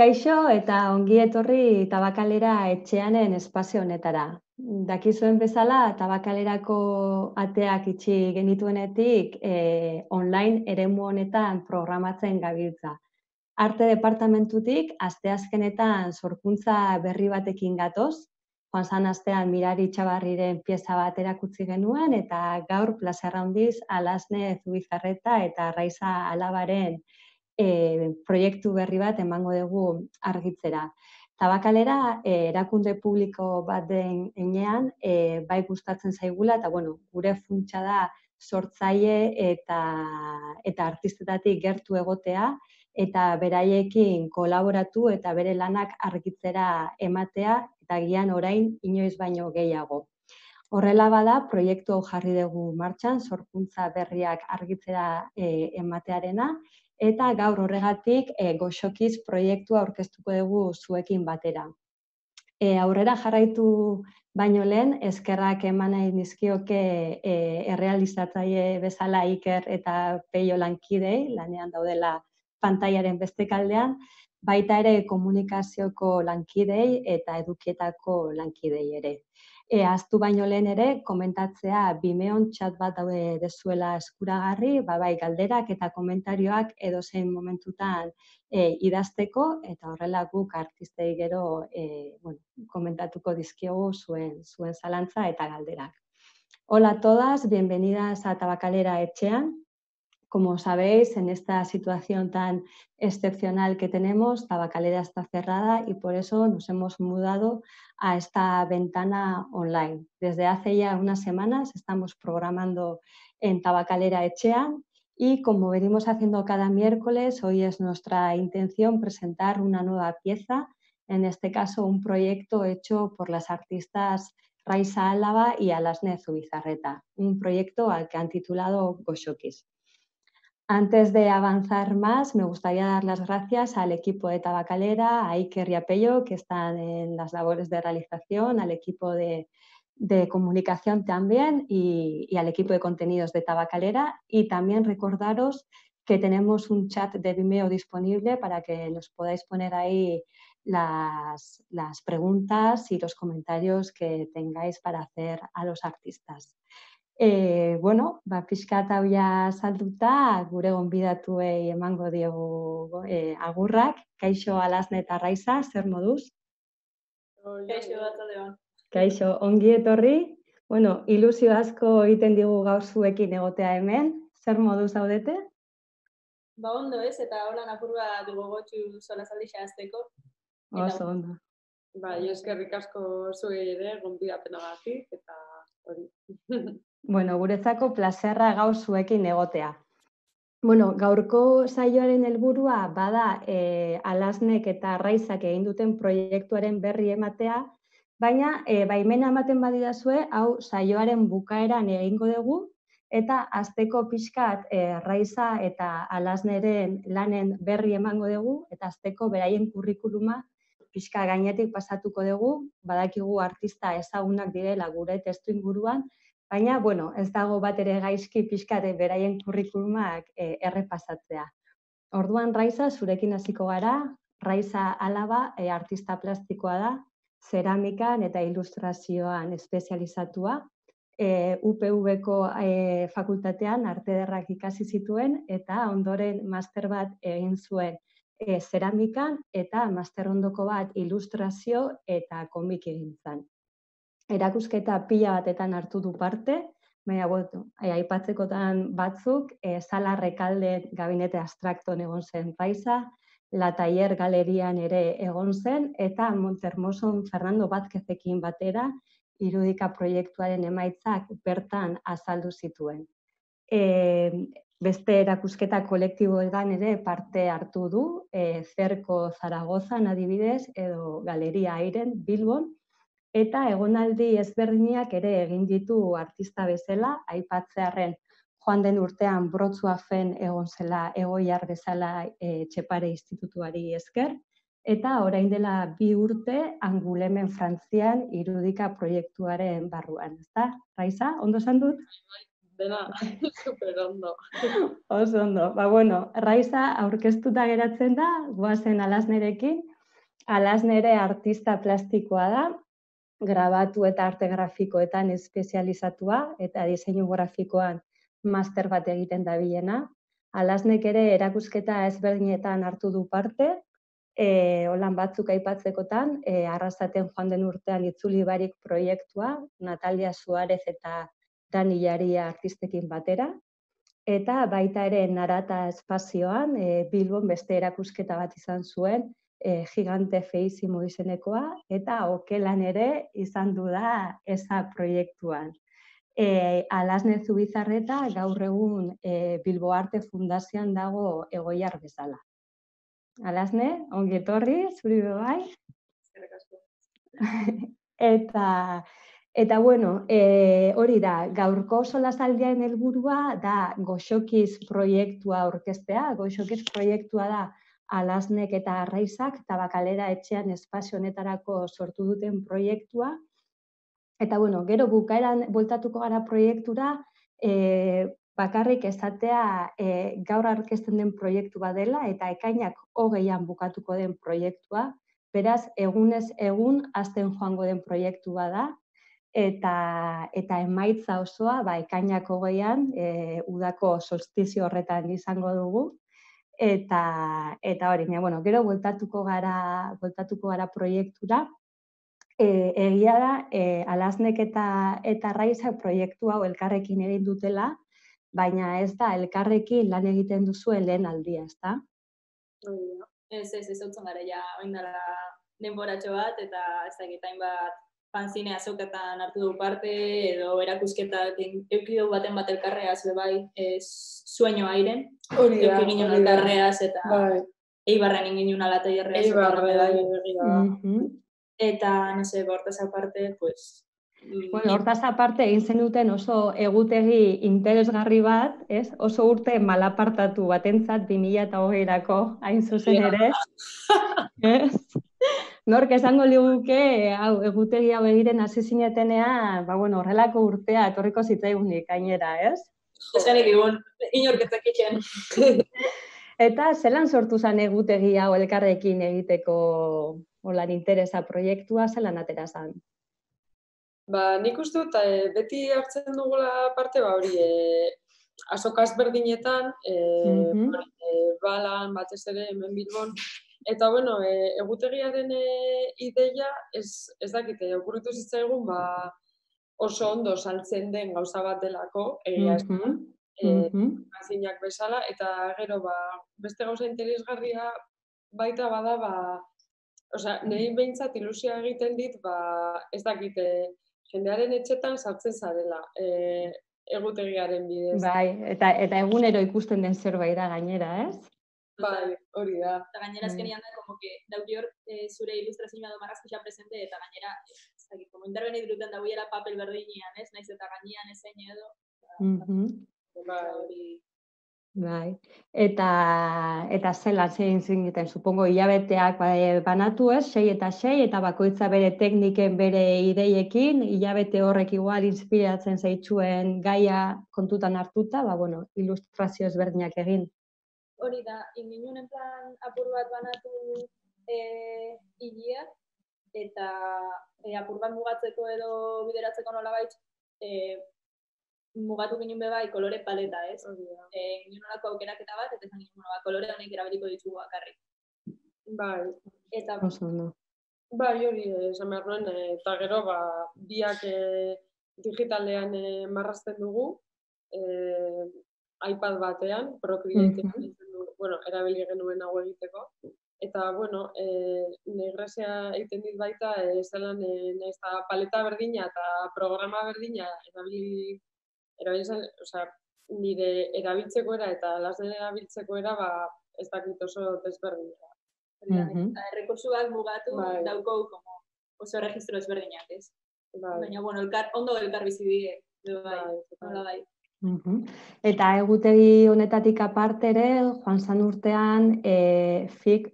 Kaixo eta ongi etorri Tabakalera etxeanen espazio honetara. Dakizuen bezala Tabakalerako ateak itxi genituenetik online eremu honetan programatzen gabiltza. Arte departamentutik asteazkenetan sorkuntza berri batekin gatoz. Joan zan astean Mirari Txabarriren pieza bat erakutsi genuen eta gaur plazer handiz Alazne Zubizarreta eta Raisa Álavaren proiektu berri bat emango dugu argitzera. Tabakalera erakunde publiko bat den enean bai gustatzen zaigula eta gure funtsa da sortzaile eta artistetatik gertu egotea eta beraiekin kolaboratu eta bere lanak argitzera ematea eta gian orain inoiz baino gehiago. Horrela bada, proiektu hau jarri dugu martxan, sorkuntza berriak argitzera ematearena, eta gaur horregatik Goxokizzz proiektua aurkeztuko dugu zuekin batera. Aurrera jarraitu baino lehen, eskerrak eman nahi nizkioke errealizatzaile bezala Iker eta Pello lankidei, lanean daudela pantailaren beste kaldean, baita ere komunikazioko lankidei eta edukietako lankidei ere. Aztu baino lehen ere, komentatzea Bimeon txat bat daude dezuela eskuragarri, bai galderak eta komentarioak edozein momentutan idazteko, eta horrela guk artistei gero komentatuko dizkiogu zuen zalantza eta galderak. Hola a todas, bienvenidas a Tabakalera etxean. Como sabéis, en esta situación tan excepcional que tenemos, Tabakalera está cerrada y por eso nos hemos mudado a esta ventana online. Desde hace ya unas semanas estamos programando en Tabakalera Etxean y como venimos haciendo cada miércoles, hoy es nuestra intención presentar una nueva pieza, en este caso un proyecto hecho por las artistas Raisa Álava y Alazne Zubizarreta, un proyecto al que han titulado Goxokizzz. Antes de avanzar más, me gustaría dar las gracias al equipo de Tabakalera, a Iker y a Pello, que están en las labores de realización, al equipo de comunicación también y al equipo de contenidos de Tabakalera. Y también recordaros que tenemos un chat de Vimeo disponible para que nos podáis poner ahí las preguntas y los comentarios que tengáis para hacer a los artistas. Bueno, pixkat hau ja salduta, gure gonbidatuei emango diogu agurrak. Kaixo Alazne eta Raisa, zer moduz? Kaixo, arratsaldeon. Kaixo, ongi etorri. Bueno, ilusio asko egiten digu gaur zuekin egotea hemen. Zer moduz zaudete? Ba ondo ez, eta holan apur bat gogotsu solasaldia hasteko. Oso ondo. Ba, jo eskerrik asko zuei ere gonbidapenagatik eta hori. Bueno, guretzako plazerra gaur zuekin egotea. Bueno, gaurko saioaren helburua bada Alaznek eta Raisak egin duten proiektuaren berri ematea, baina baimena ematen badidazue, hau saioaren bukaeran egingo dugu, eta azteko pixkat Raisa eta Alazneren lanen berri emango dugu, eta azteko beraien kurrikuluma pixka gainetik pasatuko dugu, badakigu artista ezagunak direla gure testu inguruan, baina, bueno, ez dago bat ere gaizki pixkat beraien kurrikulumak errepasatzea. Orduan, Raisa, zurekin hasiko gara. Raisa Álava artista plastikoa da, zeramikan eta ilustrazioan espezializatua. UPV-ko fakultatean arte ederrak ikasi zituen eta ondoren master bat egin zuen zeramikan eta master ondoko bat ilustrazio eta komiki gintzan. Erakusketa pila batetan hartu du parte, baina aipatzekotan batzuk, Sala Rekalde gabinete abstrakton egon zen Raisa, La Taller galerian ere egon zen, eta Montermoson Fernando Vázquezekin batera, irudika proiektuaren emaitzak bertan azaldu zituen. Beste erakusketa kolektiboetan ere parte hartu du, Zerko Zaragozan adibidez, edo Galeria Airen Bilbon, eta egonaldi ezberdinak ere egin ditu artista bezala, aipatzearren joan den urtean Brotschafen egon zela egoiar bezala Etxepare Institutuari esker, eta orain dela 2 urte Angulemen Frantzian irudika proiektuaren barruan. Raisa, ondo esan dut? Dena, super ondo. Oso ondo. Ba, bueno, Raisa aurkeztuta geratzen da, guazen Alaznerekin, Alazne ere artista plastikoa da, grabatu eta arte grafikoetan espezializatua eta diseinu grafikoan master bat egiten dabilena. Alaznek ere erakusketa ezberdinetan hartu du parte, holan batzuk aipatzekotan, Arrasaten joan den urtean itzuli barik proiektua, Natalia Suárez eta Dani Jari artistekin batera, eta baita ere Narata espazioan, Bilbon beste erakusketa bat izan zuen, Gigante feizimo izenekoa, eta okelan ere izan du da eza proiektuan. Alazne Zubizarreta gaur egun Bilboarte Fundazioan Dago egoiar bezala. Alazne, ongi etorri, zuri bebai. Eskerrik asko. Eta bueno, hori da, gaurko solasaldiaren helburua da Goxokizzz proiektua aurkeztea. Goxokizzz proiektua da Alaznek eta Raisak Tabakalera etxean espazio honetarako sortu duten proiektua. Eta, bueno, gero bukaeran bueltatuko gara proiektura, bakarrik esatea gaur aurkezten den proiektu bat dela eta ekainak 20an bukatuko den proiektua, beraz, egunez egun azten joango den proiektu bat da, eta emaitza osoa, ekainak 20an, udako solstizio horretan izango dugu, eta hori, bueno, gero bueltatuko gara proiektura. Egia da, Alaznek eta Raisak proiektu hau elkarrekin egin dutela, baina ez da, elkarrekin lan egiten duzuen lehen aldia, ez da? Ez hautzen gara, ja, oindala denboratxo bat, eta ez dakitain bat fanzine azoketan hartu du parte, edo erakusketak eukidu baten bat elkarreaz, bebai, Sueño Airen, eukidinen elkarreaz, eta Eibarren ingin una lata irreaz. Eta, no sé, hortaz aparte, pues... Bueno, hortaz aparte egin zen duten oso egutegi interesgarri bat, oso urte malapartatu batentzat 2020-ko, hain zuzen ere. Nork esango liguke, egutegi hau egiren hasi zinetenean, horrelako urtea etorriko zitzaigunik, gainera, ez? Esanik igun, inorketak itxean. Eta zelan sortu zen egutegi hau elkarrekin egiteko... Olan interesa proiektua, zelan atera zan? Ba, nik uste dut, beti hartzen dugula parte, ba hori, azokaz berdinetan, balan, batez ere, hemen Bilbon, eta, bueno, egutegiaren ideia, ez dakite, okurritu zitzaigun, ba, oso ondo saltzen den gauza bat delako, egia ez dut, azinak bezala, eta gero, ba, beste gauza interesgarria baita bada, ba, Osea, nire behintzat ilusia egiten dit, ez dakite, jendearen etxetan sartzen zarela, egutegiaren bidez. Bai, eta egunero ikusten den zerbait da gainera, ez? Bai, hori da. Eta gainera azkenean da, como que dauki hor zure ilustrazioa do marrazkia presente, eta gainera, ez dakit, como intervenit duten dagoela papel berdinean, ez? Naiz eta gainean ezein edo. Bai. Bai, eta zelan zein zingiten, supongo, hilabeteak banatu ez, 6 eta 6, eta bakoitza bere tekniken, bere ideiekin, hilabete horrek igual inspiratzen zaitxuen gaia kontutan hartuta, ba, bueno, ilustrazio ezberdinak egin. Hori da, inginen plan apur bat banatu hilia, eta apur bat mugatzeko edo bideratzeko nolabait, mugatu ginen bebai kolore paleta, ez? Ginen horako aukeraketa bat, eta esan ginen, kolore honek erabiliko ditugu bakarrik. Bai. Eta... Bai, hori, esan behar nuen, eta gero, biak digitalean marrazten dugu, iPad batean, Procreatean, bueno, erabili genuen hau egiteko, eta, bueno, negrazia egiten dit baita, zelan, nahiz eta paleta berdina eta programa berdina erabili nire erabiltzekoera eta Alaznen erabiltzekoera ez dakit oso desberdina. Errekursuak mugatu dauko oso registro desberdinak, ez? Baina, bueno, ondo elkar bizibide. Eta egutegi honetatik aparte ere, joan zan urtean FIG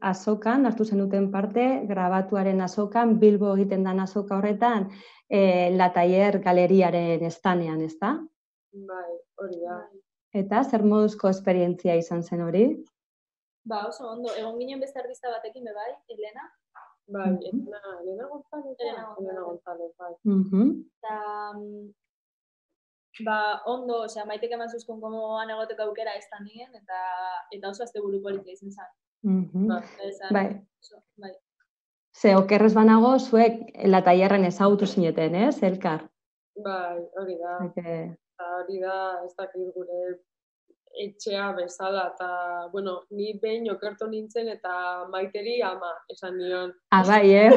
azokan, hartu zen duten parte, grabatuaren azokan, Bilbo egiten dan azoka horretan, Lataier galeriaren estanean, ez da? Bai, hori da. Eta zer moduzko esperientzia izan zen hori? Ba, oso ondo, egon ginen beste artista batekin bebai, Elena. Bai, Elena González. Elena González, bai. Eta, ba, ondo, osea, maitek eman zuzkon komoan egoteko aukera ez da nien, eta oso azte buru politia izan zan. Bai. Ze, okerrez banago, zuek lataiarren ezautu zineten, ez, elkar? Bai, hori da. Hori da, ez dakit gure etxea bezala, eta, bueno, ni behin okertu nintzen eta maiteri ama, esan nion. Abai,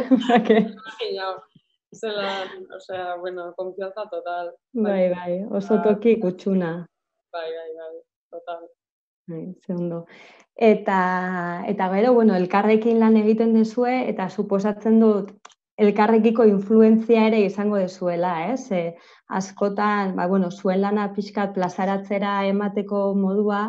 zelan, osea, bueno, konfianza total. Bai, bai, oso toki kutxuna. Bai, total. Segundo. Eta gero, bueno, elkarrekin lan egiten dezue, eta suposatzen dut, elkarrekiko influentzia ere izango dezuela, ez? Askotan, ba, bueno, zuen lana pixkat plazaratzera emateko modua,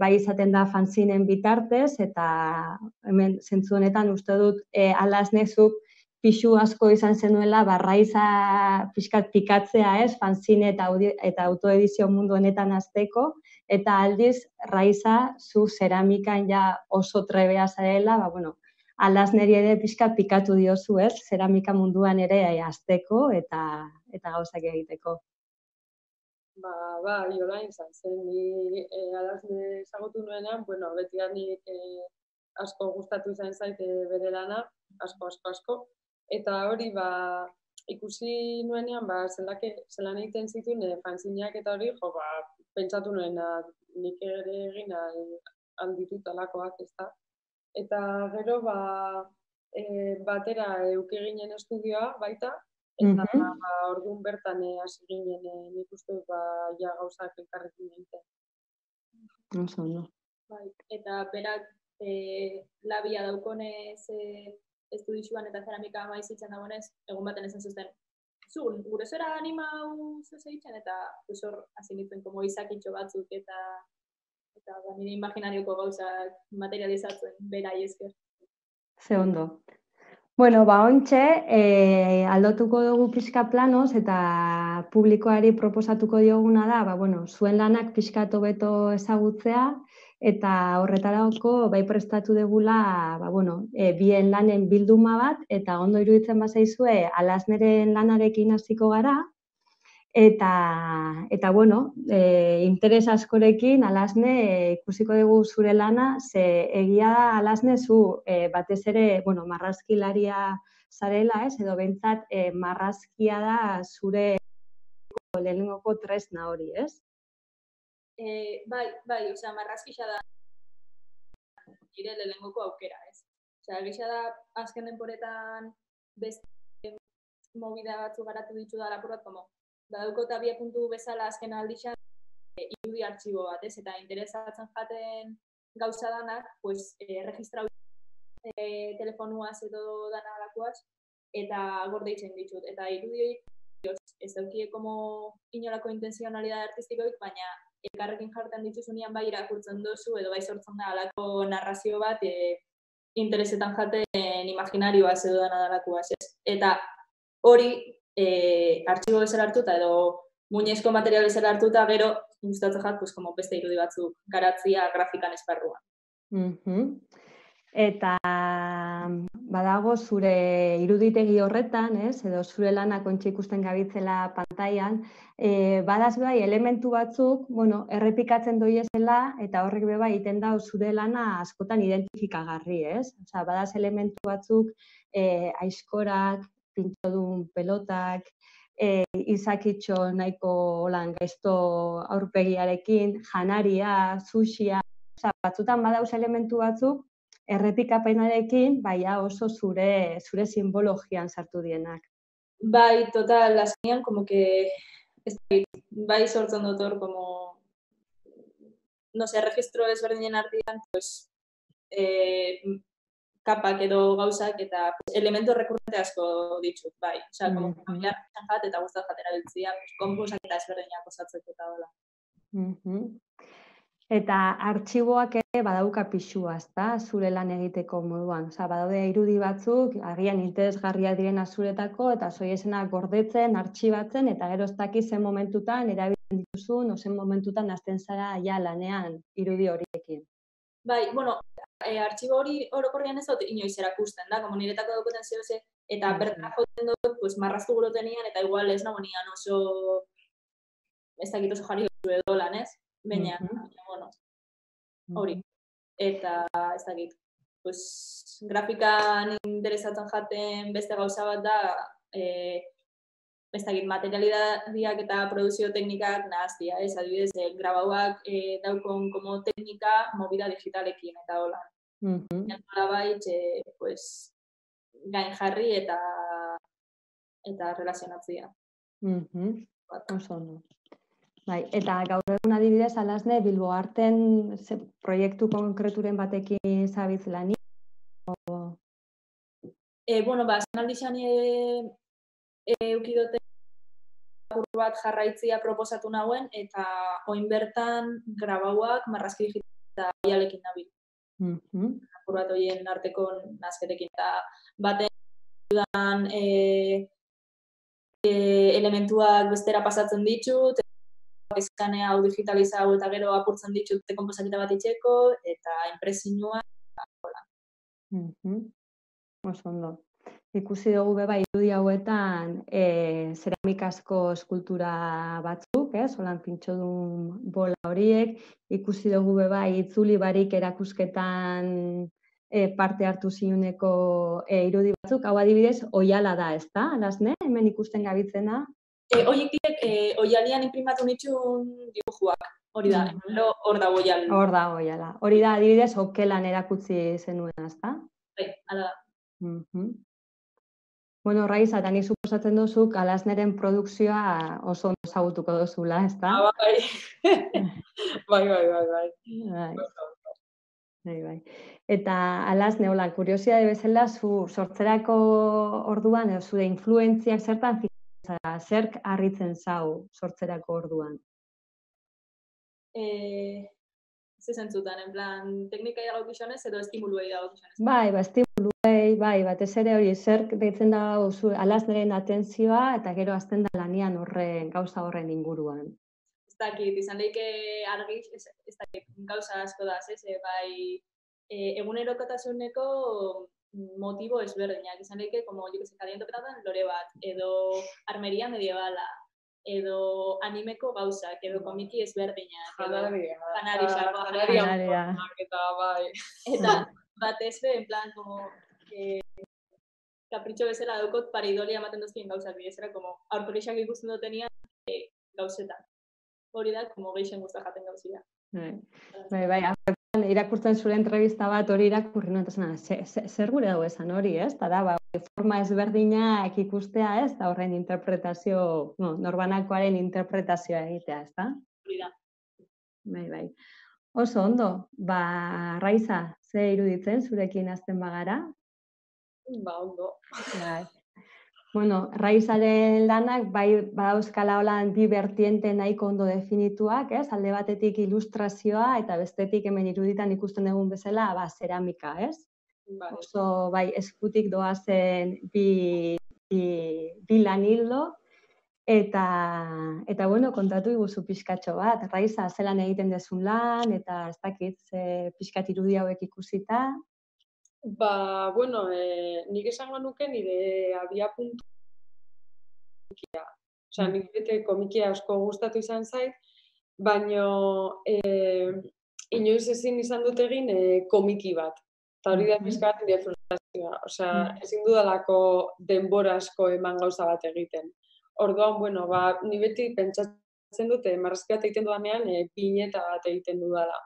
bai izaten da fanzinen bitartez, eta hemen, zentzu honetan, uste dut, Alaznezuk pixu asko izan zenuela, Raisa pixkat pikatzea, ez? Fanzine eta autoedizio mundu honetan azteko, eta aldiz, Raisa, zu zeramikan ja oso trebea zarela, ba, bueno, Alazneri ere pixka pikatu diozu, ez? Zeramika munduan ere azteko eta gauzak egiteko. Ba, iola izan zen. Ni Alazne ezagutu nuenean, bueno, betian asko gustatu izan zaite bere lana, asko. Eta hori, ba, ikusi nuenean, ba, zelan egiten zituen fanzinak eta hori, jo, ba, pentsatu nuena, nik ere egin alditut alakoak ez da. Eta gero, ba, batera euki ginen estudioa baita, eta orduan bertan hasi ginen nik uste dut, ba, ja gauzak elkarrekin egiten. Oso, no? Bai, eta berak labia daukonez estudioan eta zeramika maizitzen dagoenez, egun baten esan zuzten. Zun, gure zora animau zuzeitzen, eta zuzor hasi nintzen komo izakitxo batzuk eta... Eta nire imaginarioko gauzak materializatzen, bera esker. Ze ondo. Bueno, ba, ontxe, aldotuko dugu pixka planoz eta publikoari proposatuko dioguna da, ba, bueno, zuen lanak pixka hobeto ezagutzea eta horretarako bai prestatu degula, ba, bueno, bien lanen bilduma bat eta ondo iruditzen bazaizue Alazneren lanarekin hasiko gara. Eta, bueno, interes askorekin, Alazne, ikusiko dugu zure lana, ze egia da, Alazne, zu batez ere, bueno, marrazkilaria zarela, ez, edo bentsat marrazkia da zure lehenengoko tresna hori, ez? Bai, osea, marrazkia da nire lehenengoko aukera, ez? Osea, egia da, azken denporetan beste mobida batzu garatu ditu da lapurat, komo? Badauko eta bia puntu bezala azken aldixan irudi artxibo bat, ez? Eta interesatzen jaten gauza danak, pues, registrau telefonuaz edo dana alakoaz, eta gordeitzen ditut. Eta irudioik ez daukie komo inolako intenzionalidade artistikoik, baina elkarrekin jartan dituzunean bai irakurtzen dozu, edo bai sortzen da alako narrazio bat interesetan jaten imaginarioaz edo dana alakoaz, ez? Eta hori... artxibo bezala hartuta edo muñezko material bezala hartuta gero gustatzen jat, pues, como beste irudi batzuk garatzia grafikan esparruan. Eta badago zure iruditegi horretan, ez, edo zure lanak ontsi ikusten gabitzela pantailan, badaz bai elementu batzuk, bueno, errepikatzen doiezela eta horrek beba egiten dau zure lana askotan identifikagarri, ez? Osea, badaz elementu batzuk aizkorak, pintxodun pelotak, izakitxo nahiko holan gaizto aurpegiarekin, janaria, sushia, oza, batzutan badauz elementu batzuk, errepikapenarekin, baina oso zure simbologian sartu dienak. Bai, total, azkenean, como que, bai sortzen dut hor, como, no se, registro ezberdinen artean, pues, kapak edo gauzak eta elementu rekurrente asko ditut, bai. Osa, como familiar jat eta guztat jatera biltzia, konpusak eta ezberdinak osatzeko eta dola. Eta artxiboak ere badauka pixua, ezta? Zure lan egiteko moduan. Osa, badaude irudi batzuk, agian interesgarriak direna zuretako, eta soilesena gordetzen, artxibatzen, eta gero ez dakiz zen momentutan, erabiltzen dituzun, o zen momentutan azten zara ja lanean irudi horiekin. Bai, bueno, artxibo hori orokorrian ez dut inoiz erakusten da, como niretako dauketen zehose, eta bertan joten dut, pues, marraztu guroten nian, eta igual ez nagoenean oso, ez dakit oso jarri hori edolan, ez? Baina, bueno, hori. Eta ez dakit, pues, grafikan interesatzen jaten beste gauza bat da, ez dakit, materialidadeak eta produzio teknikak nahaztia, ez adibidez, grabauak daukon komo teknika mobila digitalekin eta hola. Nola bait, pues, gain jarri eta relazionatzia. Osondo. Eta gaur egun adibidez, Alazne, Bilboarten proiektu konkreturen batekin zabiltz lanik? Bueno, ba, zenaldixan eukidote bat jarraitzia proposatu nahuen, eta oin bertan grabauak marrazki digitalekin nabil. Bat horien arteko nazketekin. Baten elementuak bestera pasatzen ditut, eskanea hau digitalizau eta gero apurtzen ditut dekomposaketa bat itxeko, eta enpresinua. Osondo. Ikusi dugu beba irudi hauetan zeramikazko eskultura batzuk, solan pintxodun bola horiek, ikusi dugu beba itzuli barik erakusketan parte hartu ziuneko irudi batzuk, hau adibidez, oiala da, ez da, Alazne, hemen ikusten gabitzena? Oiek direk, oialian imprimatu nitxun dibujuak, hori da, hor da oiala. Hor da oiala, hori da adibidez, okelan erakutsi zenuen, ez da? Bai, ala da. Bueno, Raisa, eta nik suposatzen duzuk Alazneren produkzioa oso ondo ezagutuko duzula, ez da? Bai. Eta Alazne, hola, kuriosidade bezala, zu sortzerako orduan, zure influentziak zertan fijatzen, zerk harritzen zau sortzerako orduan? Zezentzutan, en plan, teknika dago kixonez edo estimuluei dago kixonez? Bai, estimuluei, bai, batez ere hori, zerk deitzen dago Alazneren atentzioa eta gero azten da lanian horren, gauza horren inguruan. Ez dakit, izan leike argi, ez dakit, gauza asko da, ez, bai, egunerokotasuneko motibo ezberdinak, izan leike, como kalientopetatan, lore bat, edo armeria mediebala, edo animeko gauzak, edo komiki ezberdinak, edo janaria, eta bai. Eta bat ezbe, en plan, como, kapritxo bezala daukot pareidolia ematen dozkien gauzak, bidezera, como, aurkorixak ikusten dutenia gauzetan. Hori da, como geixen guztak jaten gauzila. Bai, afertan, irakurtzen zure entrevista bat hori irakurri nuen, zer gure dago esan hori, ez? Eta da, forma ezberdinak ikustea, ez? Eta horren interpretazio, norbanakoaren interpretazioa egitea, ez da? Hori da. Bai. Oso ondo, ba, Raisa, ze iruditzen zurekin azten bagara? Ba, ondo. Bueno, Raisaren lanak bai badauzkala holan bi bertiente nahiko ondo definituak, ez? Alde batetik ilustrazioa eta bestetik hemen iruditan ikusten dugun bezala, ba, zeramika, ez? Oso, bai, eskutik doazen bi lan hildo eta, bueno, kontatu iguzu pixkatxo bat. Raisa, zelan egiten dezun lan eta ez dakit pixkat irudi hauek ikusita. Ba, bueno, nik esango nuke nire abia puntu komikia. Osa, nik bete komikia asko gustatu izan zait, baina inoiz ezin izan dut egin komiki bat. Eta hori da pizkat nire frustrazioa. Osa, ezin dudalako denbora asko eman gauza bat egiten. Orduan, bueno, ba, ni beti pentsatzen dute, marrazki bat egiten dudanean, pineta bat egiten dudala.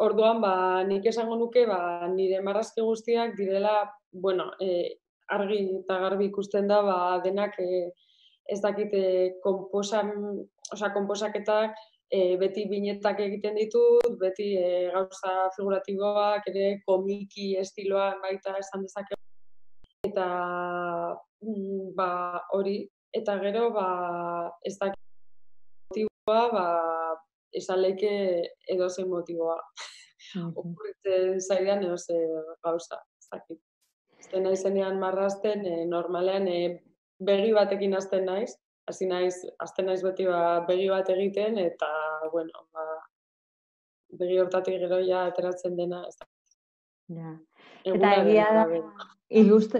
Orduan, ba, nik esango nuke, ba, nire marrazki guztiak direla, bueno, argi eta garbi ikusten da, ba, denak ez dakite komposaketak, beti binetak egiten ditut, beti gauza figuratiboak, ere komiki estiloa baita esan dezakegu. Eta, ba, hori, eta gero, ba, ez dakite motiboa, ba, esan lehike edozein motiboa. Okurritzen zaidan edoze gauza. Azten naizenean marrazten, normalean begi batekin azten naiz. Azten naiz beti begi bat egiten eta, bueno, begi hortatik geroia ateratzen dena. Ja. Eta egia da,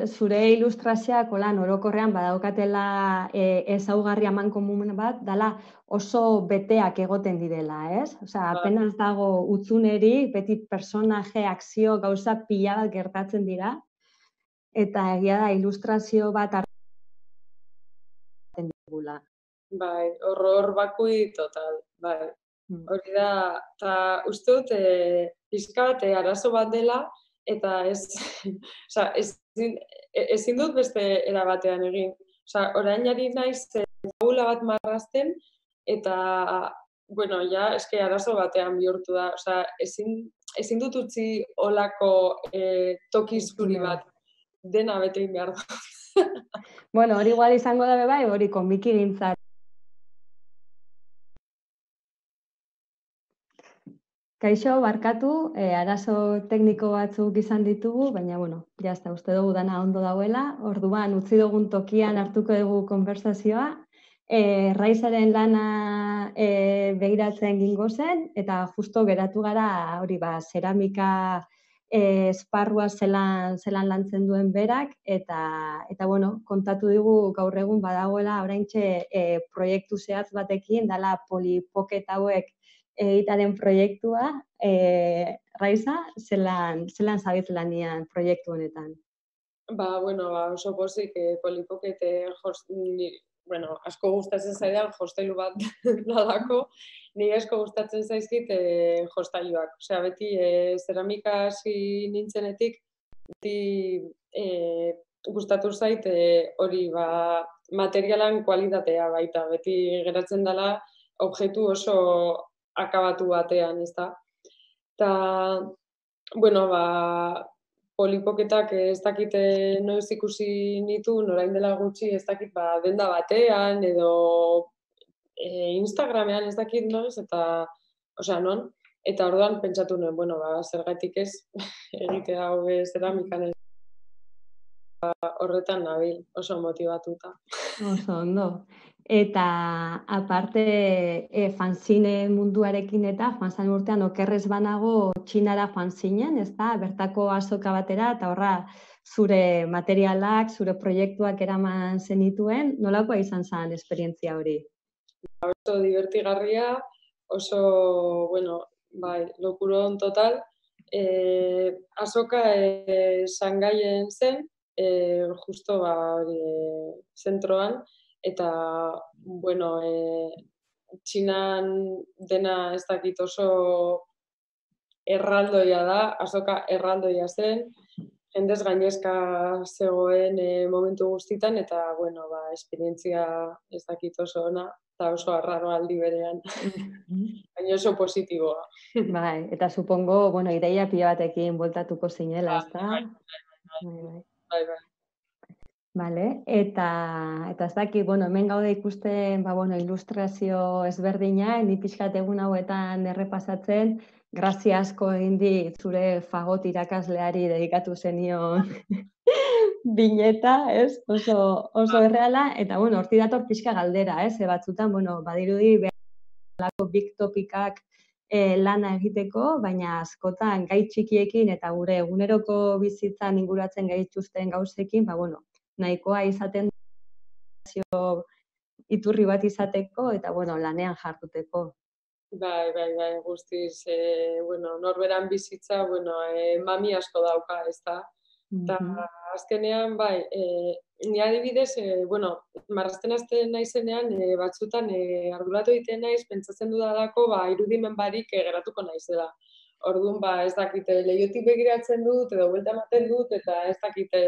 zure ilustrazioak holan orokorrean badaukatela ezaugarri eman komun bat, dala oso beteak egoten direla, ez? Osea, apenas dago utzunerik, beti personaje, akzio, gauza pila bat gertatzen dira, eta egia da ilustrazio bat hartzen dugula. Bai, horror bakui total, bai. Hori da, eta uste dut, pizkat, arazo bat dela, eta ezin dut beste erabatean egin. Osa, orain ari naiz, fabula bat marrazten, eta, bueno, ja, eske arazo batean bihurtu da. Osa, ezin dut utzi olako toki zuri bat. Dena bete egin behar da. Bueno, hori igual izango da bebai, hori konbiki gintzat. Kaixo, barkatu, arazo tekniko batzuk izan ditugu, baina, bueno, jazta, uste dugu dana ondo dagoela. Orduan, utzi dugun tokian hartuko dugu konversazioa. Raisaren lana begiratzen gingo zen, eta justo geratu gara, hori ba, zeramika esparrua zelan lantzen duen berak, eta, bueno, kontatu digu gaur egun badagoela, oraintxe proiektu zehatz batekin, dala polipoket hauek, egitaren proiektua, Raisa, zelan zabiz lanian proiektu honetan? Ba, bueno, oso pozik polipokete, bueno, asko gustatzen zaidan jostelu bat nadako, nire asko gustatzen zaizkit jostailuak. Osea, beti zeramika hasi nintzenetik, beti gustatu zait hori, ba, materialan kualitatea baita, beti geratzen dela objektu oso akabatu batean, ez da. Eta, bueno, ba, polipoketak ez dakite noiz ikusi nitu, norain dela gutxi, ez dakit, ba, denda batean, edo Instagramean ez dakit noiz, eta, osea, non? Eta orduan pentsatu nuen, bueno, ba, zergatik ez, egitea hobe zeramikan ez. Horretan nabil, oso motibatuta. Oso ondo. Eta aparte fanzine munduarekin eta fanzan urtean okerrez banago txinara fanzinen, ez da, bertako azoka batera, eta horra zure materialak, zure proiektuak eraman zenituen, nolakoa izan zen esperientzia hori? Oso divertigarria, oso, bueno, bai, lokuron total. Azoka Shangaien zen, justo zentroan, eta, bueno, Txinan dena ez dakit oso erraldoia da, azoka erraldoia zen, jendez gainezka zegoen momentu guztitan, eta, bueno, ba, esperientzia ez dakit oso ona, eta oso arraro aldi berean, baina oso positiboa. Bai, eta supongo, bueno, ideia pila batekin bueltatuko zinela, ez da? Bai. Bale, eta ez daki, bueno, hemen gaude ikusten, ba, bueno, ilustrazio ezberdina, ni pixkat egun hauetan errepasatzen, grazia asko egin dit zure fagot irakasleari dedikatu zenion bineta, ez? Oso erreala, eta, bueno, horti dator pixka galdera, ez? Batzutan, bueno, badirudi behalako big topikak lana egiteko, baina askotan gai txikiekin eta gure eguneroko bizitzan inguratzen gaituzten gauzekin, ba, bueno, nahikoa izaten iturri bat izateko eta, bueno, lanean jarduteko. Bai, guztiz, bueno, norberan bizitza, bueno, mami asko dauka, ez da. Eta azkenean, bai, nire adibidez, bueno, marrazten azten naizenean, batzutan arduratu egiten naiz, pentsatzen dudalako, ba, irudimen barik geratuko naizela. Orduan, ba, ez dakite, lehiotik begiratzen dut, edo buelta ematen dut, eta ez dakite,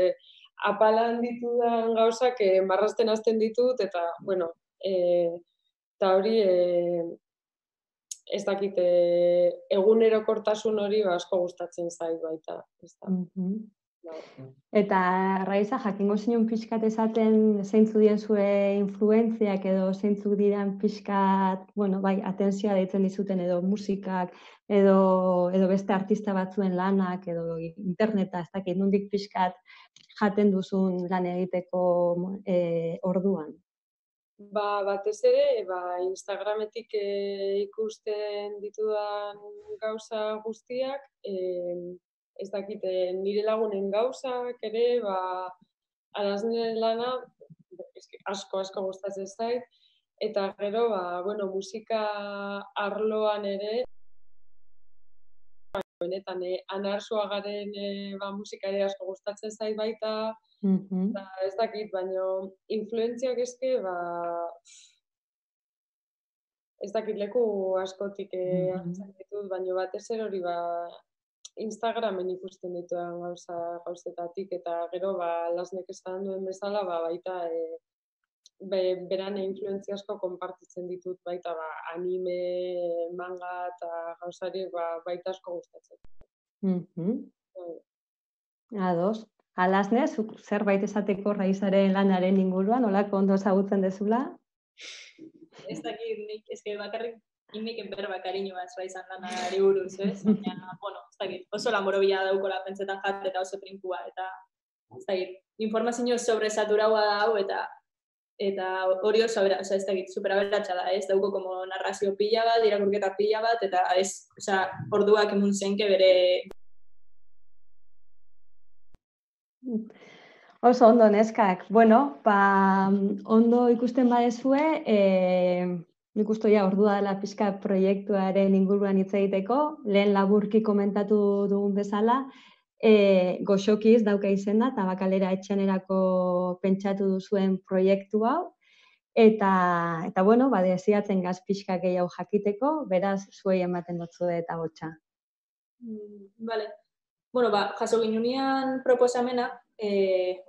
apalan ditudan gauzak marrazten azten ditut, eta, bueno, eta hori, ez dakit, egunerokortasun hori asko gustatzen zait baita. Eta, Raisa, jakingo zinun pixkat esaten zeintzu dien zure influentziak edo zeintzu diren pixkat, bueno, bai, atentzia deitzen dizuten edo musikak, edo beste artista batzuen lanak, edo interneta, ez dakit, nondik pixkat jaten duzun lan egiteko orduan. Batez ere, Instagrametik ikusten ditudan gauza guztiak, ez dakite nire lagunen gauzak ere, Alazne lana asko gustatzen zait, eta gero musika arloan ere, benetan Anarsoa garen musika ere asko gustatzen zait baita, ez dakit, baina influentziak eske, ez dakit leku askotik hartzen ditut, baina batez ere hori Instagramen ikusten dituan gauzetatik, eta gero Alaznek esan duen bezala baita beran influentzia asko konpartitzen ditut, baita anime, manga eta gauzari baita asko gustatzen. Ados. Alazne, zuk zerbait esateko Raisaren lanaren inguruan, olako ondo ezagutzen dezula? Ez dakit, bakarrik ineken berba kariñoaz Raisan lanari buruz, ez? Baina, ez dakit, oso lanborobila daukola pentsetan jat eta oso trinkua, eta ez dakit, informazio sobresaturaua da hau, eta hori oso abera, ez dakit, superaberatxa da, ez? Dauko como narrazio pila bat, irakurketa pila bat, eta ez, orduak emun zenke bere... Oso ondo neskak. Bueno, ondo ikusten badezue, nik uste ja ordua dela pixka proiektuaren inguruan hitz egiteko, lehen laburki komentatu dugun bezala, Goxokiz dauka izena, Tabakalera etxanerako pentsatu duzuen proiektu hau, eta bueno, desiatzen gaz pixka gehiago jakiteko, beraz, zuei ematen dutzude eta gotxa. Bale. Bueno, jaso ginunean proposamena,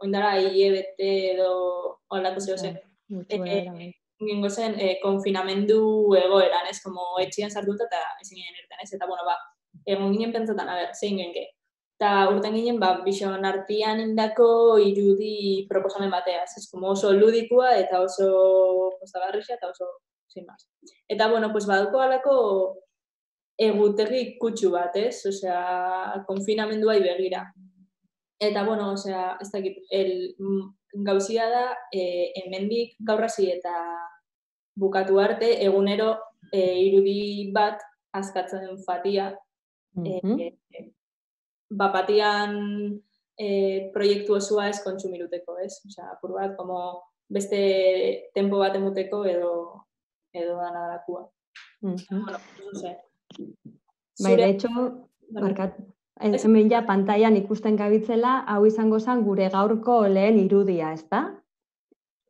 oindara hilebete edo olako zeo zen. Gingo zen, konfinamendu egoeran, ez, como etxian sartuta eta ezin ginen irten, ez, eta, bueno, egon ginen pentsatan, a ber, zein genke. Eta urten ginen, bison artian indako irudi proposamen bateaz, ez, como oso ludikua eta oso postagarrixa eta oso, sin más. Eta, bueno, pues, baduko alako... egutegi kutsu bat, ez? Osea, konfinamendua ibegira. Eta, bueno, osea, ez dakit, gauzia da, hemendik gaurrasi eta bukatu arte, egunero irudi bat askatzen den fatia. Bapatian proiektu osua ez kontsumiruteko, ez? Osea, apur bat, como beste tempo bat emuteko edo danarakua. Bueno, osea, bai, de hecho, hemen ja pantailan ikusten gabitzela, hau izango zen gure gaurko lehen irudia, ez da?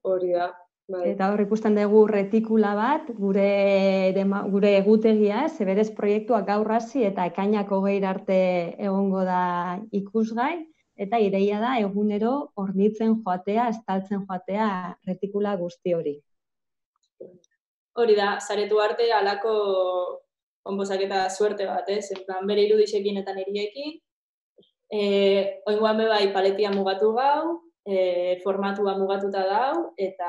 Hori da, bai. Eta hor ikusten dugu retikula bat, gure egutegia, zeberez proiektuak gaur hasi eta ekainako gehiar arte egongo da ikusgai, eta ideia da egunero hornitzen joatea, estaltzen joatea retikula guzti hori. Hori da, zaretu arte alako... onbozak eta suerte bat, ez? Bere irudisekin eta niriekin. Oingoan bebai paletia mugatu gau, formatua mugatuta gau, eta,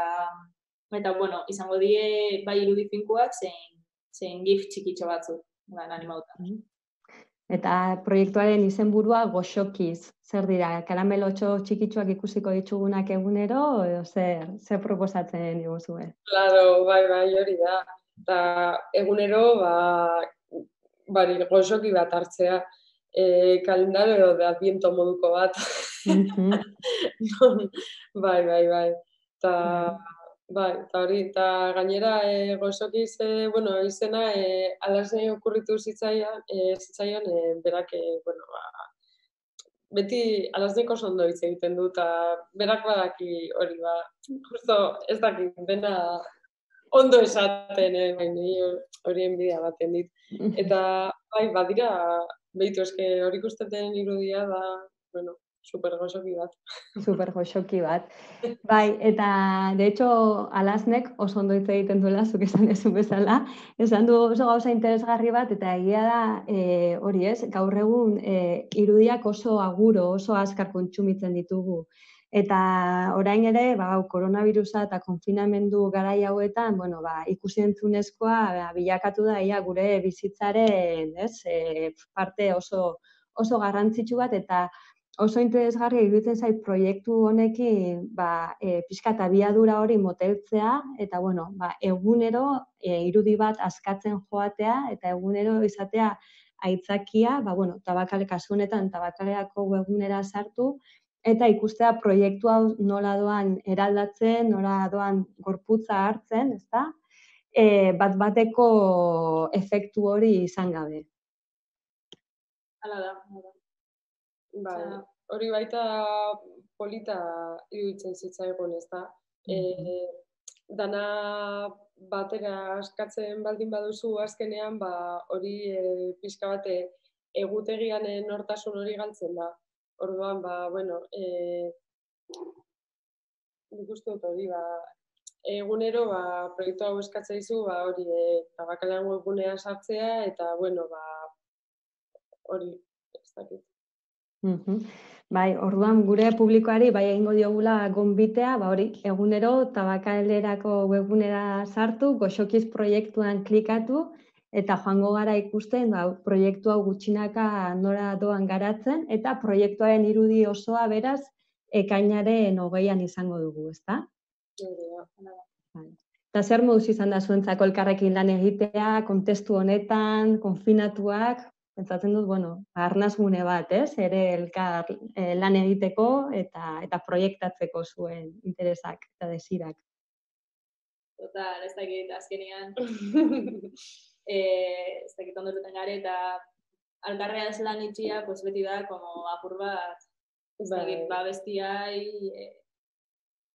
bueno, izango die bai irudifinkuak zein gif txikitxo batzu, animauta. Eta proiektuaren izenburua Goxokiz. Zer dira, karamelotxo txikitxoak ikusiko ditugunak egunero, zer proposatzen diguzue? Claro, bai, hori da. Eta egunero Goxoki bat hartzea, kalendaro de adviento moduko bat. Bai. Eta hori, eta gainera Goxoki izena Alazne okurritu zitzaion berak, beti Alazneko sondo hitz egiten du, eta berak badaki hori, justo ez dakit, dena... ondo esaten, horien bidea baten dit. Eta, bai, badira, behitu, eske hori ikusten irudia da, bueno, super Goxoki bat. Bai, eta, de hecho, Alaznek oso ondo hitz egiten duela, zuk esan ez bezala, esan du oso gauza interesgarri bat, eta egia da, hori ez, gaur egun irudiak oso aguro, oso azkar kontsumitzen ditugu. Eta orain ere, koronavirusa eta konfinamendu garai hauetan, ikusi entzunezkoa bilakatu da ia gure bizitzaren parte oso garrantzitsu bat, eta oso interesgarria iruditzen zait proiektu honekin pixka eta abiadura hori moteltzea eta bueno, egunero irudi bat askatzen joatea eta egunero izatea aitzakia, bueno, Tabakalera kasu honetan Tabakalerako webgunera sartu eta ikustea proiektu hau nola doan eraldatzen, nola doan gorputza hartzen, ezta? Bat bateko efektu hori izan gabe. Hala da. Bai, hori baita polita iruditzen zitzaigun, ezta? Dana batera askatzen baldin baduzu azkenean, hori pixka bate egutegian nortasun hori galtzen da. Orduan, bueno, nik uste dut hori, egunero, proiektu hau eskatzen dizu, hori, Tabakaleraren webgunean sartzea, eta, bueno, hori, ez dakit. Bai, orduan, gure publikoari, bai egingo diogula gonbitea, hori, egunero, Tabakalerako webgunera sartu, Goxokizzz proiektuan klikatu, eta joango gara ikusten proiektu hau gutxinaka nora doan garatzen, eta proiektuaren irudi osoa beraz ekainaren 20an izango dugu, ezta? Eta zer moduz izan da zuentzako elkarrekin lan egitea, kontestu honetan, konfinatuak, pentsatzen dut, bueno, arnazgune bat, ez? Ere elkar lan egiteko eta proiektatzeko zuen interesak eta desirak. Total, ez dakit azkenean, ez dakit ondoruten gare, eta alkarreaz lan itxia, beti da, apur bat, ez dakit, bestiai,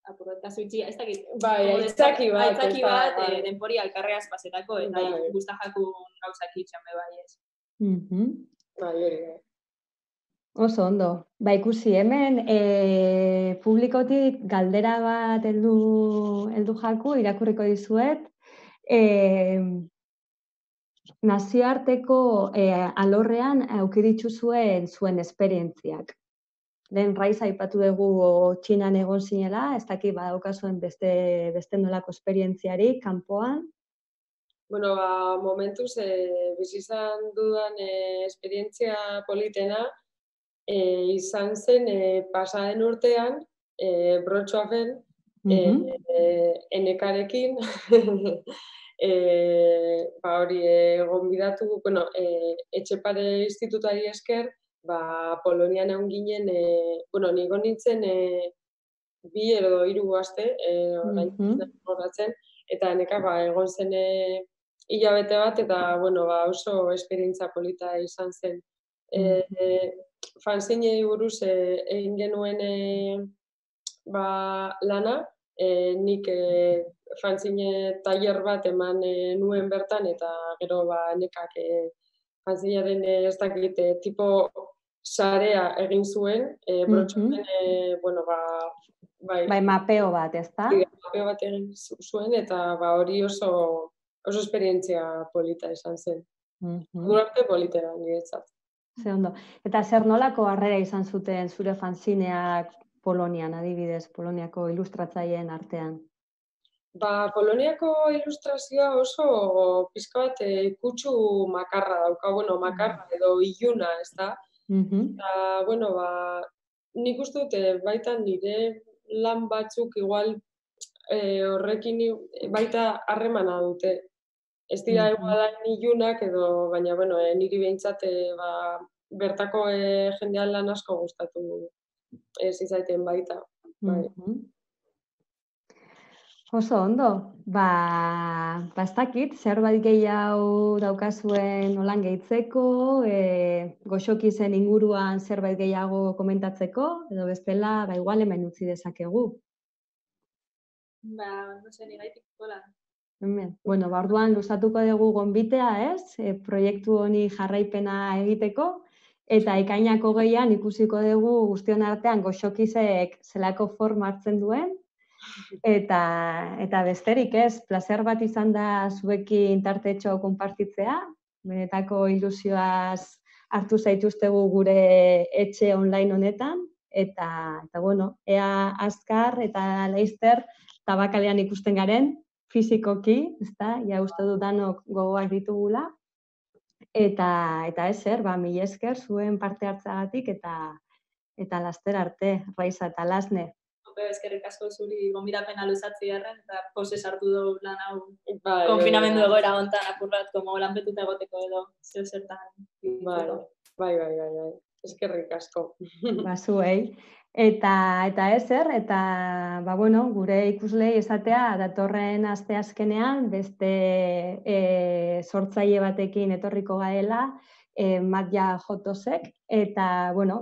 apur bat kasu itxia, ez dakit, aitzaki bat, denpori alkarreaz pasetako, eta guzta jakun gauzak itxan bebai ez. Bai, hori da. Oso ondo, ikusi hemen, publikotik galdera bat heldu jaku, irakurriko dizuet. Nazioarteko alorrean aukiditzu zuen esperientziak. Lehen Raisa aipatu dugu Txinan egon zinela, ez dakit badaukazuen beste nolako esperientziarik kanpoan. Bueno, momentuz bizizan dudan esperientzia politena, izan zen pasaden urtean, Brotschafen, enekarekin, hori gonbidatu, bueno, Etxepare Institutari esker, Polonian egon ginen, bueno, niko nintzen 2 edo 3 aste, horretzen, eta eneka egon zen hilabete bat, eta, bueno, oso esperientza polita izan zen. Fanzinei buruz egin genuen lana, nik fanzine tailer bat eman nuen bertan, eta gero nekak fanzinearen ez dakit tipo sarea egin zuen, Brotschafen, bueno, bai mapeo bat, ez da? Mapeo bat egin zuen, eta hori oso esperientzia polita izan zen. Gurarte politera, niretzat. Eta zer nolako harrera izan zuten zure fanzineak Polonian, adibidez, Poloniako ilustratzaileen artean? Poloniako ilustrazioa oso pizka bat kutsu makarra dauka, bueno, makarra edo iluna, ez da? Eta, bueno, nik uste dut baita nire lan batzuk igual horrekin baita harremana dute. Ez dira egualan ilunak edo, baina, bueno, niri behintzat bertako jendean lan asko gustatu ez izaiten baita. Oso ondo, ez dakit, zerbait gehiago daukazuen nolan gehitzeko, Goxokizzen inguruan zerbait gehiago komentatzeko, edo bestela, igual hemen utzi dezakegu. No sé, nigaitik kolan. Bueno, orduan luzatuko dugu gonbitea, ez? Proiektu honi jarraipena egiteko, eta ekainako gehian ikusiko dugu guztion artean Goxokizzek zelako forma hartzen duen, eta besterik, ez? Plazer bat izan da zuekin tartetxo konpartitzea, benetako ilusioaz hartu zaituztegu gure etxe online honetan, eta bueno, ea azkar eta laizter Tabakalean ikusten garen, fizikoki, ezta, ja uste dut danok gogoak ditugula, eta ezer, mila esker zuen parte hartzagatik, eta Eta laster arte, Raisa eta Alazne. Eskerrik asko zuri gonbidapena luzatziarren eta poses hartu dugu lan hau konfinamendu egoera hontan apurrat como lan betuta egoteko edo zeo zertan. Bai. Eskerrik asko. Bazuei. Eta ezer, eta gure ikuslei esatea datorren asteazkenean beste sortzaile batekin etorriko garela, Matja Jotosek, eta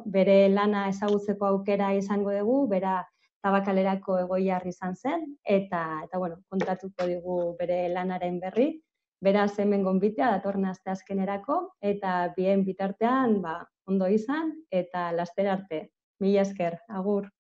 bere lana ezagutzeko aukera izango dugu, bera Tabakalerako egoiar izan zen, eta kontatuko digu bere lanaren berri, beraz hemen gonbitea datorren asteazkenerako, eta bien bitartean ondo izan, eta laster arte. Mila esker, agur.